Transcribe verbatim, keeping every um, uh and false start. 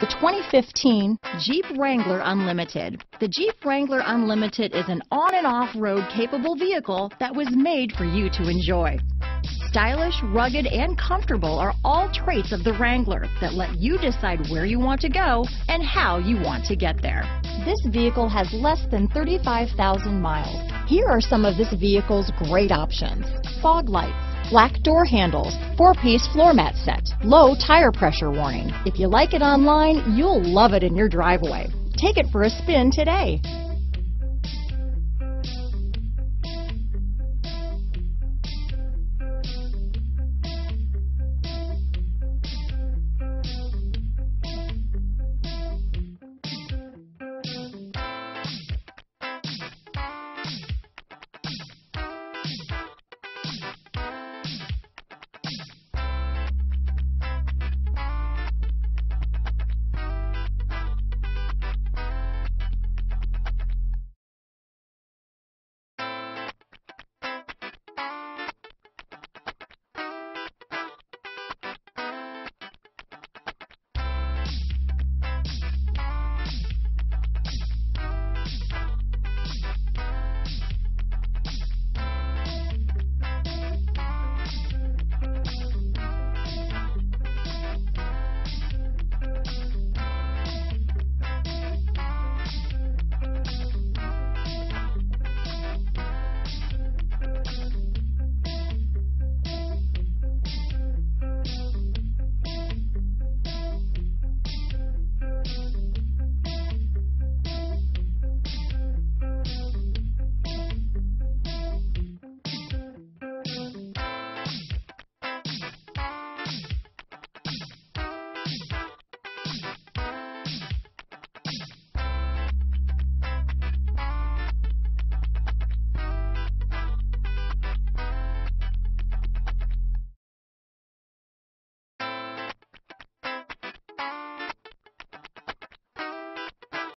The twenty fifteen Jeep Wrangler Unlimited. The Jeep Wrangler Unlimited is an on and off-road capable vehicle that was made for you to enjoy. Stylish, rugged, and comfortable are all traits of the Wrangler that let you decide where you want to go and how you want to get there. This vehicle has less than thirty-five thousand miles. Here are some of this vehicle's great options: fog lights, black door handles, four-piece floor mat set, low tire pressure warning. If you like it online, you'll love it in your driveway. Take it for a spin today.